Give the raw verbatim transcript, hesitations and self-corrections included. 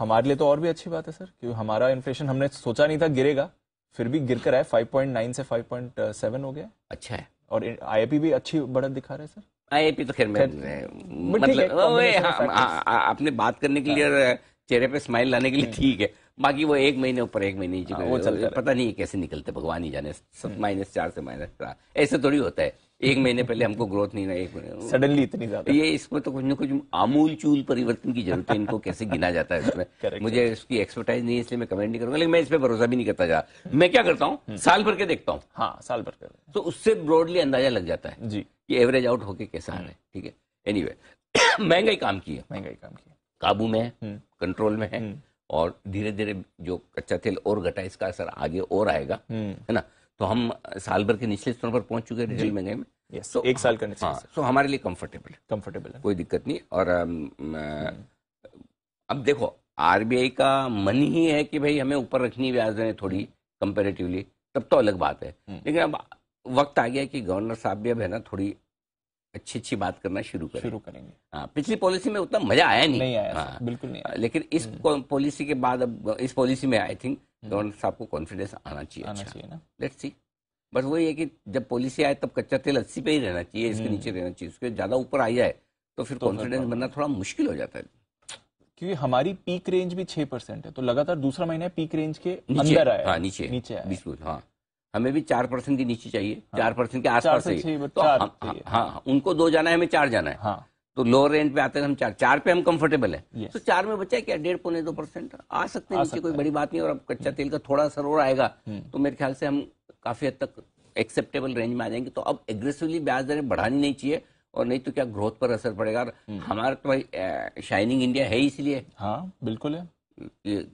हमारे लिए तो और भी अच्छी बात है सर, क्योंकि हमारा इन्फ्लेशन हमने सोचा नहीं था गिरेगा, फिर भी गिर कर आया, फाइव पॉइंट नाइन से फाइव पॉइंट सेवन हो गया, अच्छा है। और आईआईपी भी अच्छी बढ़त दिखा रहे हैं सर। आईआईपी तो खैर मतलब आपने बात करने के लिए चेहरे पे स्माइल लाने के लिए ठीक है, बाकी वो एक महीने ऊपर एक महीने नीचे वो चलता है, पता नहीं कैसे निकलते, भगवान ही जाने। माइनस चार से माइनस चार ऐसे थोड़ी होता है, एक महीने पहले हमको ग्रोथ नहीं ना, एक महीने सडनली इतनी ज्यादा। ये इसमें तो कुछ ना कुछ आमूल चूल परिवर्तन की जरूरत है, इनको कैसे गिना जाता है इसमें मुझे इसकी एक्सपर्टाइज नहीं है, इसलिए मैं कमेंट नहीं करूंगा। लेकिन मैं इस पर भरोसा भी नहीं करता जा, मैं क्या करता हूँ साल भर के देखता हूँ। हाँ साल भर के, तो उससे ब्रॉडली अंदाजा लग जाता है जी कि एवरेज आउट होके कैसा आ रहा है। ठीक है, एनीवे महंगाई काम की है, महंगाई काम की है, काबू में है, कंट्रोल में है, और धीरे धीरे जो कच्चा तेल और घटा इसका असर आगे और आएगा, है ना। तो हम साल भर के निचले स्तरों पर पहुंच चुके हैं रिटेल महंगाई में। yes, तो एक साल का निचले स्तर, तो हमारे लिए कंफर्टेबल है, कंफर्टेबल है, कोई दिक्कत नहीं। और अब देखो आरबीआई का मन ही है कि भाई हमें ऊपर रखनी ब्याज दरें थोड़ी कंपेरेटिवली, तब तो अलग बात है, लेकिन अब वक्त आ गया कि गवर्नर साहब भी अब है ना थोड़ी अच्छी अच्छी बात करना शुरू करें। शुरू करेंगे। हाँ, पिछली पॉलिसी में उतना मजा आया नहीं, नहीं आया, हाँ, बिल्कुल नहीं आया। लेकिन इस पॉलिसी के बाद अब इस पॉलिसी में आई थिंक गवर्नर साहब को कॉन्फिडेंस आना चाहिए, आना अच्छा। चाहिए ना, लेट्स सी। बस वही है कि जब पॉलिसी आए तब कच्चा तेल अस्सी पे ही रहना चाहिए, इसके नीचे रहना चाहिए, उसके ज्यादा ऊपर आ जाए तो फिर कॉन्फिडेंस बनना थोड़ा मुश्किल हो जाता है, क्योंकि हमारी पीक रेंज भी छह परसेंट है, तो लगातार दूसरा महीना पीक रेंज के अंदर आया, नीचे नीचे बिल्कुल। हाँ हमें भी चार परसेंट के नीचे चाहिए, चार परसेंट के आसपास चाहिए, तो हाँ, हाँ, हाँ उनको दो जाना है, हमें चार जाना है। हाँ, तो लोअर रेंट पे आते हैं हम, चार चार पे हम कंफर्टेबल है, तो चार में बचा क्या, डेढ़ पौने दो परसेंट आ सकते हैं नीचे, कोई बड़ी बात नहीं। और अब कच्चा तेल का थोड़ा असर और आएगा तो मेरे ख्याल से हम काफी हद तक एक्सेप्टेबल रेंज में आ जाएंगे। तो अब एग्रेसिवली ब्याज दरें बढ़ानी नहीं चाहिए, और नहीं तो क्या ग्रोथ पर असर पड़ेगा। और हमारा तो भाई शाइनिंग इंडिया है, इसीलिए हाँ बिल्कुल है।